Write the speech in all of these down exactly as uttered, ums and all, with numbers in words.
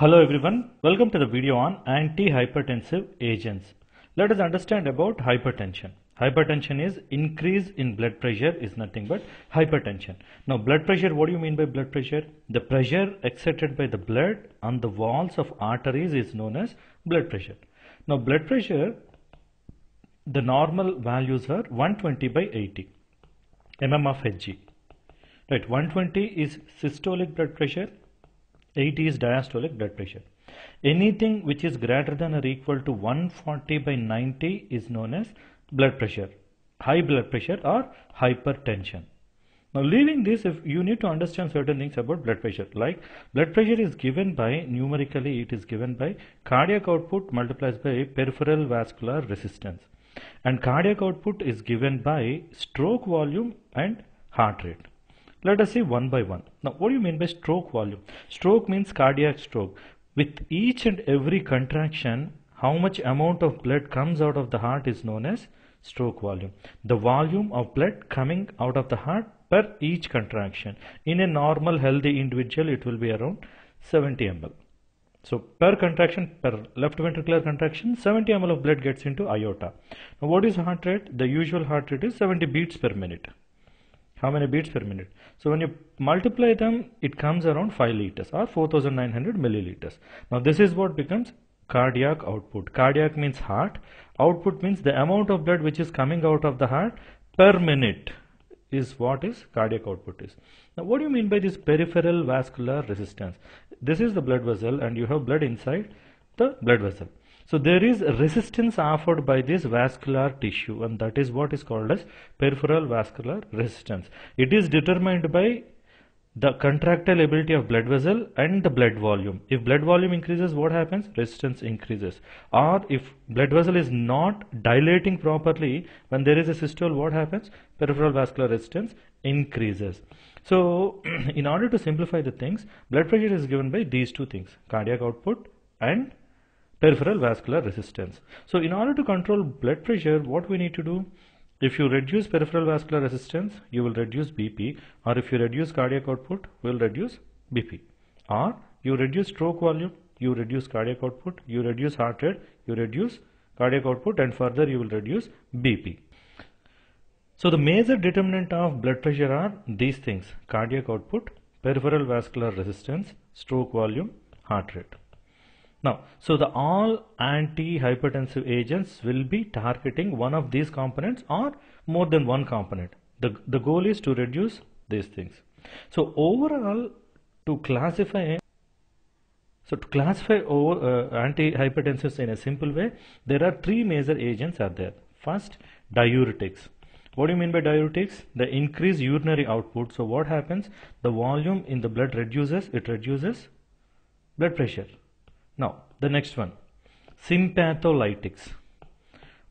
Hello everyone, welcome to the video on antihypertensive agents. Let us understand about hypertension. Hypertension is increase in blood pressure is nothing but hypertension. Now blood pressure, what do you mean by blood pressure? The pressure exerted by the blood on the walls of arteries is known as blood pressure. Now blood pressure, the normal values are one twenty by eighty mm of Hg. Right, one twenty is systolic blood pressure, eighty is diastolic blood pressure. Anything which is greater than or equal to one forty by ninety is known as blood pressure, high blood pressure or hypertension. Now leaving this, if you need to understand certain things about blood pressure, like blood pressure is given by, numerically it is given by cardiac output multiplied by peripheral vascular resistance, and cardiac output is given by stroke volume and heart rate. Let us see one by one. Now, what do you mean by stroke volume? Stroke means cardiac stroke. With each and every contraction, how much amount of blood comes out of the heart is known as stroke volume. The volume of blood coming out of the heart per each contraction. In a normal healthy individual, it will be around seventy milliliters. So, per contraction, per left ventricular contraction, seventy milliliters of blood gets into aorta. Now, what is heart rate? The usual heart rate is seventy beats per minute. How many beats per minute? So when you multiply them, it comes around five liters or four thousand nine hundred milliliters. Now this is what becomes cardiac output. Cardiac means heart. Output means the amount of blood which is coming out of the heart per minute is what is cardiac output is. Now what do you mean by this peripheral vascular resistance? This is the blood vessel and you have blood inside the blood vessel. So there is resistance offered by this vascular tissue, and that is what is called as peripheral vascular resistance. It is determined by the contractile ability of blood vessel and the blood volume. If blood volume increases, what happens? Resistance increases. Or if blood vessel is not dilating properly, when there is a systole, what happens? Peripheral vascular resistance increases. So in order to simplify the things, blood pressure is given by these two things, cardiac output and peripheral vascular resistance. So in order to control blood pressure, what we need to do, if you reduce peripheral vascular resistance, you will reduce B P, or if you reduce cardiac output, we will reduce B P, or you reduce stroke volume, you reduce cardiac output, you reduce heart rate, you reduce cardiac output, and further you will reduce B P. So the major determinant of blood pressure are these things: cardiac output, peripheral vascular resistance, stroke volume, heart rate. Now, so the all antihypertensive agents will be targeting one of these components or more than one component. The, the goal is to reduce these things. So overall, to classify, so to classify over, uh, antihypertensives in a simple way, there are three major agents are there. First, diuretics. What do you mean by diuretics? The increased urinary output. So what happens? The volume in the blood reduces, it reduces blood pressure. Now the next one, sympatholytics.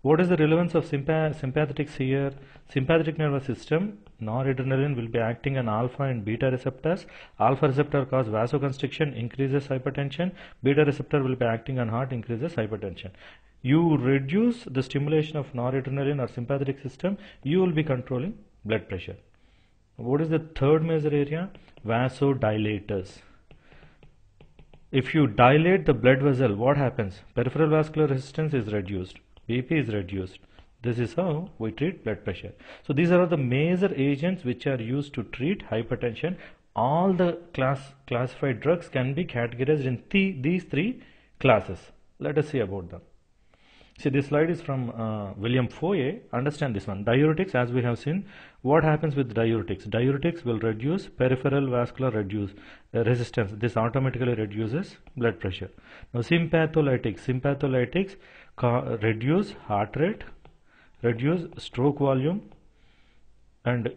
What is the relevance of sympathetics here? Sympathetic nervous system, noradrenaline will be acting on alpha and beta receptors. Alpha receptor cause vasoconstriction, increases hypertension. Beta receptor will be acting on heart, increases hypertension. You reduce the stimulation of noradrenaline or sympathetic system, you will be controlling blood pressure. What is the third major area? Vasodilators. If you dilate the blood vessel, what happens? Peripheral vascular resistance is reduced, B P is reduced. This is how we treat blood pressure. So these are the major agents which are used to treat hypertension. All the class classified drugs can be categorized in th these three classes. Let us see about them. See, this slide is from uh, William Foyer. Understand this one. Diuretics, as we have seen, what happens with diuretics? Diuretics will reduce peripheral vascular reduce, uh, resistance. This automatically reduces blood pressure. Now, sympatholytics. Sympatholytics reduce heart rate, reduce stroke volume, and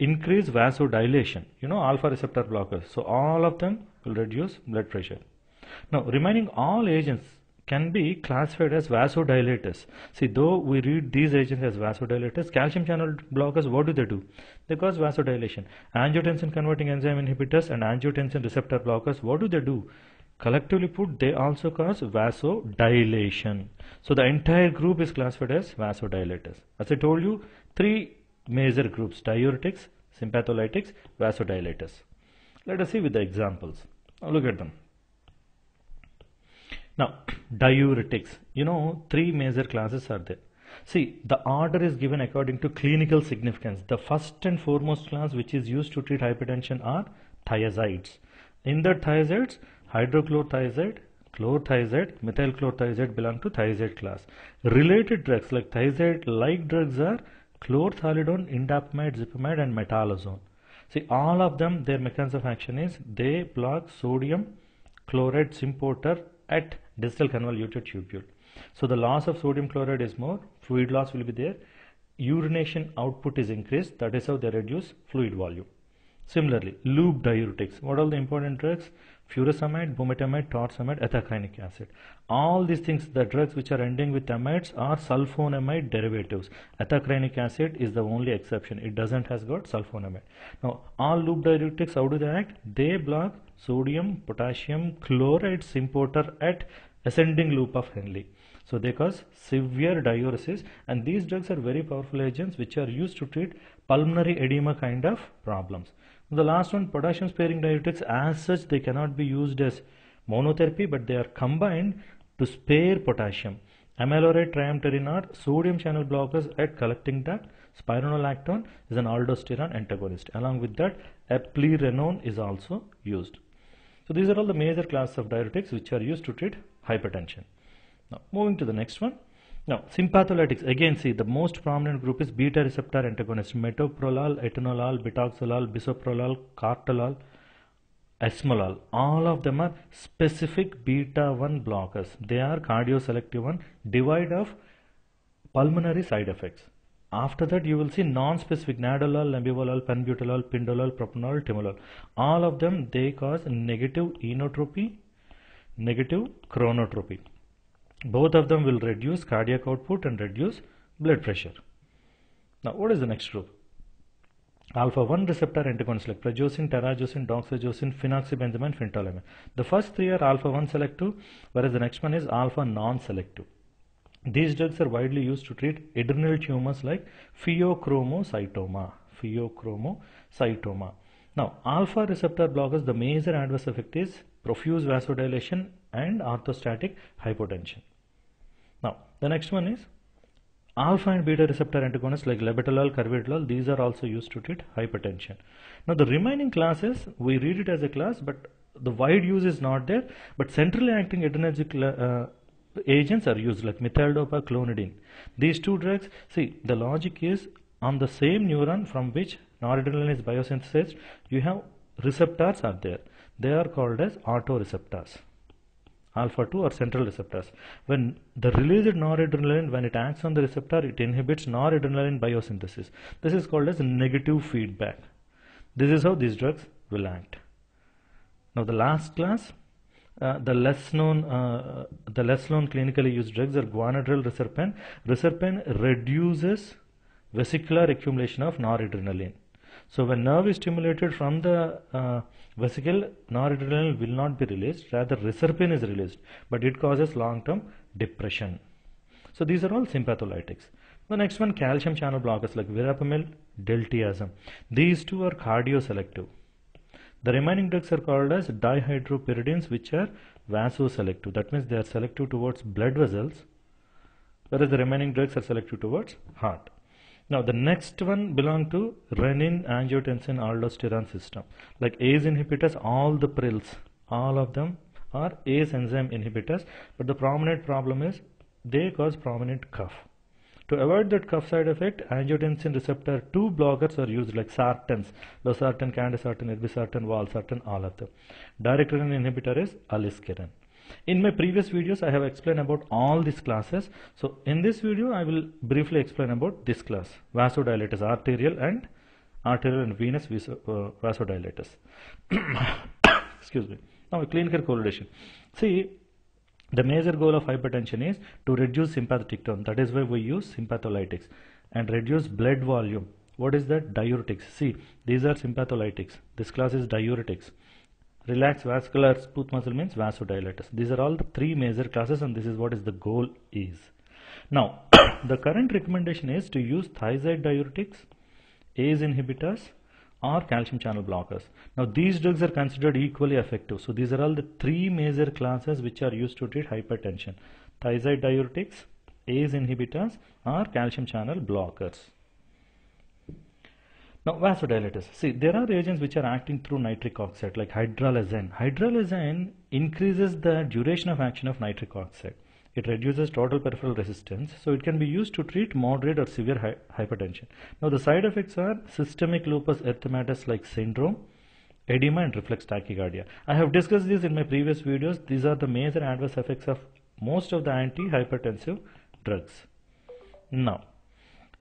increase vasodilation. You know, alpha receptor blockers. So, all of them will reduce blood pressure. Now, remaining all agents can be classified as vasodilators. See, though we read these agents as vasodilators, calcium channel blockers, what do they do? They cause vasodilation. Angiotensin converting enzyme inhibitors and angiotensin receptor blockers, what do they do? Collectively put, they also cause vasodilation. So the entire group is classified as vasodilators. As I told you, three major groups: diuretics, sympatholytics, vasodilators. Let us see with the examples. Now look at them. Now, diuretics. You know, three major classes are there. See, the order is given according to clinical significance. The first and foremost class which is used to treat hypertension are thiazides. In the thiazides, hydrochlorothiazide, chlorothiazide, methylchlorothiazide belong to thiazide class. Related drugs like thiazide-like drugs are chlorthalidone, indapamide, zipamide and metolazone. See, all of them, their mechanism of action is they block sodium chloride symporter at distal convoluted tubule. So the loss of sodium chloride is more, fluid loss will be there, urination output is increased, that is how they reduce fluid volume. Similarly, loop diuretics. What are the important drugs? Furosemide, bumetamide, torsemide, ethacrynic acid. All these things, the drugs which are ending with amides are sulfonamide derivatives. Ethacrynic acid is the only exception. It doesn't has got sulfonamide. Now, all loop diuretics, how do they act? They block sodium, potassium, chloride symporter at ascending loop of Henle. So they cause severe diuresis, and these drugs are very powerful agents which are used to treat pulmonary edema kind of problems. The last one, potassium sparing diuretics, as such they cannot be used as monotherapy, but they are combined to spare potassium. Amiloride, triamterene are sodium channel blockers at collecting duct. Spironolactone is an aldosterone antagonist. Along with that, eplerenone is also used. So these are all the major classes of diuretics which are used to treat hypertension. Now, moving to the next one. Now, sympatholytics. Again, see, the most prominent group is beta receptor antagonists. Metoprolol, atenolol, betaxolol, bisoprolol, cartolol, esmolol. All of them are specific beta one blockers. They are cardioselective one, devoid of pulmonary side effects. After that, you will see non-specific nadolol, labetalol, penbutolol, pindolol, propranolol, timolol. All of them, they cause negative enotropy, negative chronotropy. Both of them will reduce cardiac output and reduce blood pressure. Now, what is the next group? Alpha one receptor antagonists like prazosin, terazosin, doxazosin, phenoxybenzamine and phentolamine. The first three are alpha one selective, whereas the next one is alpha non-selective. These drugs are widely used to treat adrenal tumors like pheochromocytoma. Pheochromocytoma. Now, alpha receptor blockers, the major adverse effect is profuse vasodilation and orthostatic hypotension. Now, the next one is alpha and beta receptor antagonists like labetalol, carvedilol. These are also used to treat hypertension. Now, the remaining classes, we read it as a class, but the wide use is not there. But centrally acting adrenergic uh, agents are used like methyldopa, clonidine. These two drugs, see, the logic is on the same neuron from which noradrenaline is biosynthesized, you have receptors are there. They are called as autoreceptors. Alpha two or central receptors. When the released noradrenaline, when it acts on the receptor, it inhibits noradrenaline biosynthesis. This is called as negative feedback. This is how these drugs will act. Now the last class, uh, the less known, uh, the less known clinically used drugs are guanidral, reserpine. Reserpine reduces vesicular accumulation of noradrenaline. So when nerve is stimulated from the uh, vesicle, noradrenaline will not be released, rather reserpine is released, but it causes long-term depression. So these are all sympatholytics. The next one, calcium channel blockers like verapamil, diltiazem. These two are cardioselective. The remaining drugs are called as dihydropyridines, which are vasoselective. That means they are selective towards blood vessels, whereas the remaining drugs are selective towards heart. Now the next one belong to renin, angiotensin, aldosterone system. Like A C E inhibitors, all the prils, all of them are A C E enzyme inhibitors. But the prominent problem is they cause prominent cough. To avoid that cough side effect, angiotensin receptor two blockers are used like sartans, losartan, candesartan, irbesartan, valsartan, all of them. Direct renin inhibitor is aliskiren. In my previous videos, I have explained about all these classes. So in this video, I will briefly explain about this class, vasodilators, arterial and arterial and venous vasodilators. Excuse me. Now a clinical correlation. See, the major goal of hypertension is to reduce sympathetic tone. That is why we use sympatholytics, and reduce blood volume. What is that? Diuretics. See, these are sympatholytics. This class is diuretics. Relax vascular smooth muscle means vasodilators. These are all the three major classes, and this is what is the goal is. Now, the current recommendation is to use thiazide diuretics, A C E inhibitors, or calcium channel blockers. Now these drugs are considered equally effective. So these are all the three major classes which are used to treat hypertension: thiazide diuretics, A C E inhibitors, or calcium channel blockers. Now vasodilators. See, there are agents which are acting through nitric oxide like hydralazine. Hydralazine increases the duration of action of nitric oxide. It reduces total peripheral resistance, so it can be used to treat moderate or severe hy hypertension. Now the side effects are systemic lupus erythematosus like syndrome, edema and reflex tachycardia. I have discussed this in my previous videos. These are the major adverse effects of most of the anti-hypertensive drugs. Now,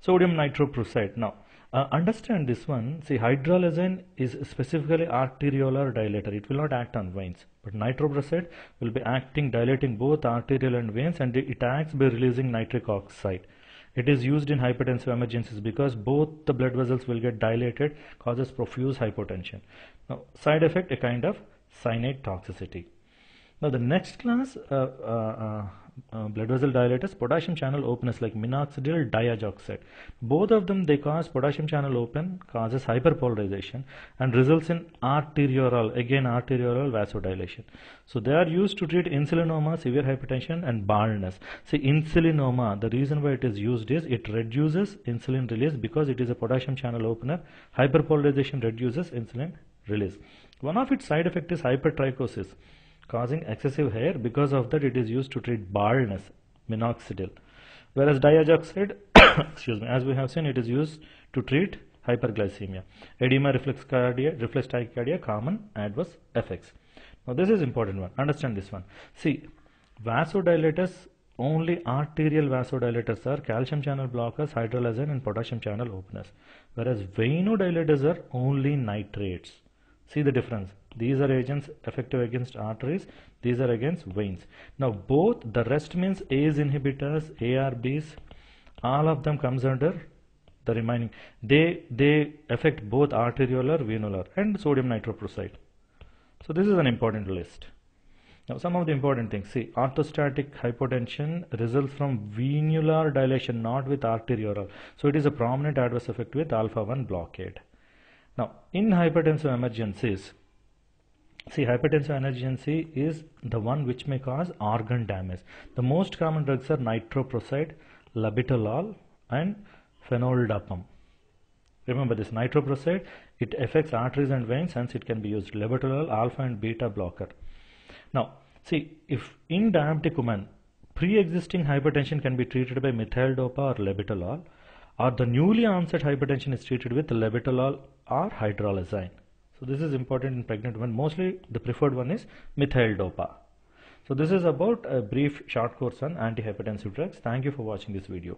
sodium nitroprusside. Now, uh, understand this one. See, hydralazine is specifically arteriolar dilator. It will not act on veins. But nitroprusside will be acting, dilating both arterial and veins, and it acts by releasing nitric oxide. It is used in hypertensive emergencies because both the blood vessels will get dilated, causes profuse hypotension. Now, side effect, a kind of cyanide toxicity. Now, the next class uh, uh, uh, uh, blood vessel dilators, potassium channel openers like minoxidil, diazoxide. Both of them, they cause potassium channel open, causes hyperpolarization and results in arterioral, again arterioral vasodilation. So they are used to treat insulinoma, severe hypertension and baldness. See, insulinoma, the reason why it is used is it reduces insulin release because it is a potassium channel opener. Hyperpolarization reduces insulin release. One of its side effects is hypertrichosis, causing excessive hair. Because of that, it is used to treat baldness, minoxidil. Whereas diazoxide, excuse me, as we have seen, it is used to treat hyperglycemia, edema, reflex cardia, reflex tachycardia, common adverse effects. Now this is important one. Understand this one. See, vasodilators, only arterial vasodilators are calcium channel blockers, hydralazine and potassium channel openers. Whereas venodilators are only nitrates. See the difference. These are agents effective against arteries, these are against veins. Now both the rest means A C E inhibitors, A R Bs, all of them comes under the remaining. They they affect both arteriolar, venolar and sodium nitroprusside. So this is an important list. Now some of the important things. See, orthostatic hypotension results from venular dilation, not with arteriolar. So it is a prominent adverse effect with alpha one blockade. Now in hypertensive emergencies, see, hypertensive emergency is the one which may cause organ damage. The most common drugs are nitroprusside, labetalol and phenoldiazepam. Remember this, nitroprusside, it affects arteries and veins, hence it can be used. Labetalol, alpha and beta blocker. Now, see, if in diabetic women, pre-existing hypertension can be treated by methyldopa or labetalol, or the newly onset hypertension is treated with labetalol or hydralazine. So this is important in pregnant women. Mostly the preferred one is methyldopa. So this is about a brief short course on antihypertensive drugs. Thank you for watching this video.